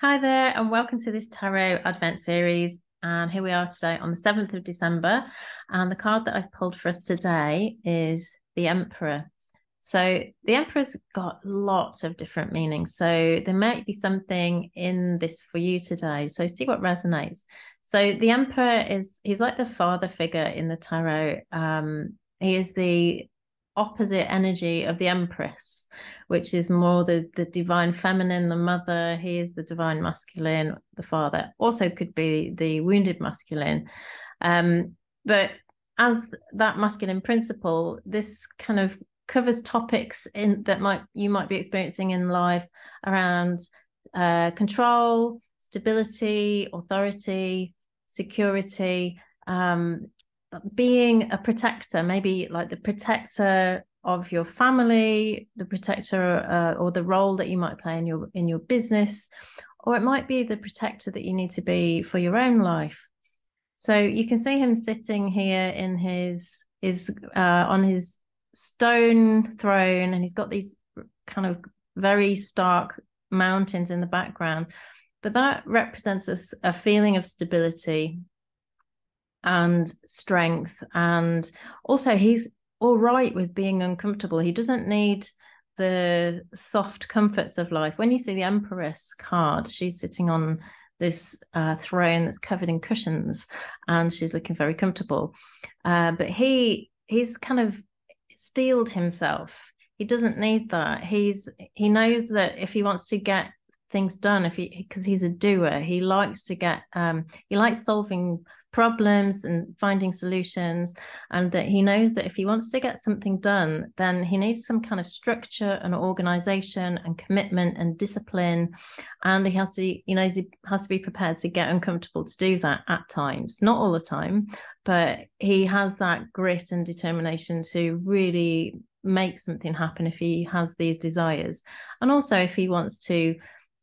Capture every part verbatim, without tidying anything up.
Hi there and welcome to this Tarot Advent series, and here we are today on the seventh of December, and the card that I've pulled for us today is the Emperor. So the Emperor's got lots of different meanings, so there might be something in this for you today, so see what resonates. So the Emperor is, he's like the father figure in the Tarot. Um, he is the opposite energy of the Empress, which is more the the divine feminine, the mother. He is the divine masculine, the father. Also could be the wounded masculine. Um, but as that masculine principle, this kind of covers topics in that might you might be experiencing in life around uh, control, stability, authority, security. Um, being a protector, maybe like the protector of your family, the protector uh, or the role that you might play in your in your business, or it might be the protector that you need to be for your own life. So you can see him sitting here in his is uh, on his stone throne, and he's got these kind of very stark mountains in the background, but that represents a, a feeling of stability and strength, and also he's all right with being uncomfortable. He doesn't need the soft comforts of life. When you see the Empress card, she's sitting on this uh, throne that's covered in cushions, and she's looking very comfortable, uh, but he he's kind of steeled himself. He doesn't need that. He's he knows that if he wants to get things done, if he because he's a doer, he likes to get um he likes solving problems and finding solutions, and that he knows that if he wants to get something done, then he needs some kind of structure and organization and commitment and discipline, and he has to you know he has to be prepared to get uncomfortable to do that at times, not all the time, but he has that grit and determination to really make something happen if he has these desires. And also if he wants to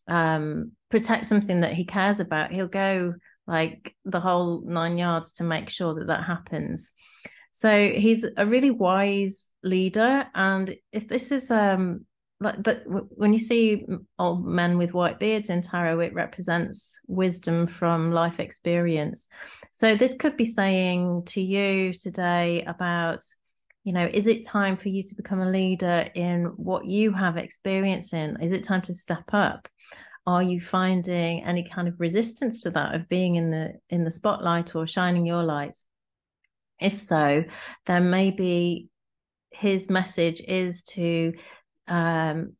um protect something that he cares about, he'll go like the whole nine yards to make sure that that happens. So he's a really wise leader. And if this is um like but when you see old men with white beards in tarot, it represents wisdom from life experience. So this could be saying to you today about, you know, is it time for you to become a leader in what you have experience in? Is it time to step up? Are you finding any kind of resistance to that, of being in the in the spotlight or shining your light? If so, then maybe his message is to um,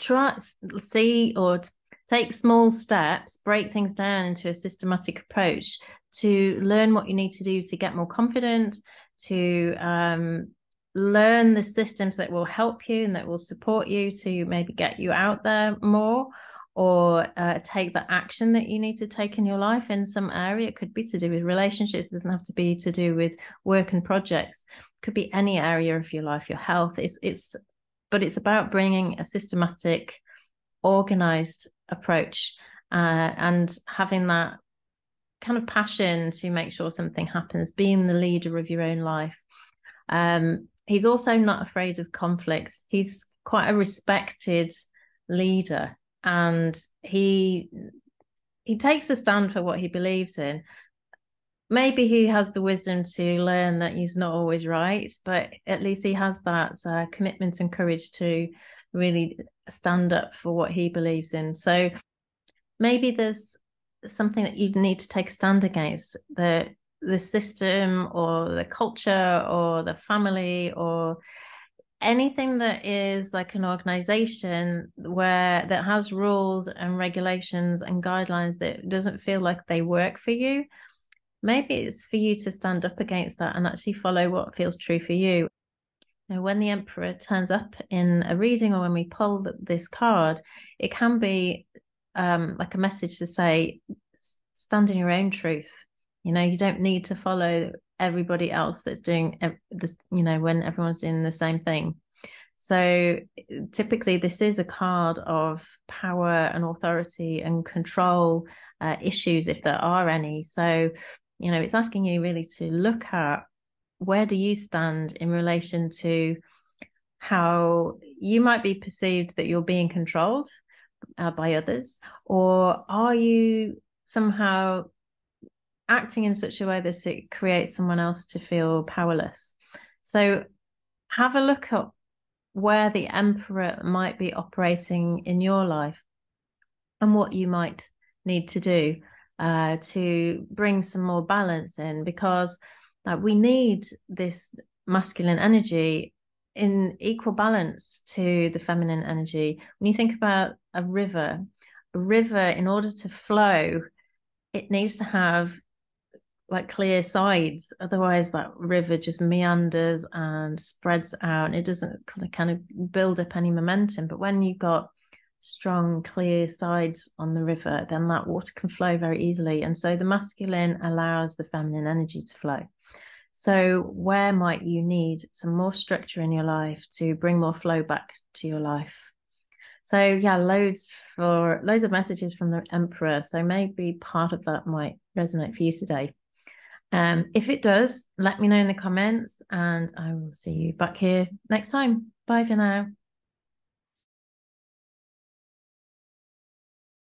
try, see, or take small steps, break things down into a systematic approach to learn what you need to do to get more confident, to um, learn the systems that will help you and that will support you to maybe get you out there more, or uh, take the action that you need to take in your life in some area. It could be to do with relationships. It doesn't have to be to do with work and projects. It could be any area of your life, your health. It's, it's, but it's about bringing a systematic, organized approach uh, and having that kind of passion to make sure something happens, being the leader of your own life. Um, he's also not afraid of conflict. He's quite a respected leader, and he he takes a stand for what he believes in. Maybe he has the wisdom to learn that he's not always right, but at least he has that uh, commitment and courage to really stand up for what he believes in. So maybe there's something that you need to take a stand against, the the system or the culture or the family or anything that is like an organization where that has rules and regulations and guidelines that doesn't feel like they work for you. Maybe it's for you to stand up against that and actually follow what feels true for you. Now, when the Emperor turns up in a reading, or when we pull this card, it can be um, like a message to say, stand in your own truth. You know, you don't need to follow everybody else that's doing this, you know, when everyone's doing the same thing. So typically this is a card of power and authority and control uh, issues, if there are any. So, you know, it's asking you really to look at, where do you stand in relation to how you might be perceived that you're being controlled? uh, by others? Or are you somehow acting in such a way that it creates someone else to feel powerless? So have a look at where the Emperor might be operating in your life and what you might need to do uh, to bring some more balance in, because uh, we need this masculine energy in equal balance to the feminine energy. When you think about a river, a river, in order to flow, it needs to have like clear sides, otherwise that river just meanders and spreads out, and it doesn't kind of, kind of build up any momentum. But when you've got strong, clear sides on the river, then that water can flow very easily. And so the masculine allows the feminine energy to flow. So where might you need some more structure in your life to bring more flow back to your life? So yeah, loads for loads of messages from the Emperor. So maybe part of that might resonate for you today. Um, if it does, let me know in the comments, and I will see you back here next time. Bye for now.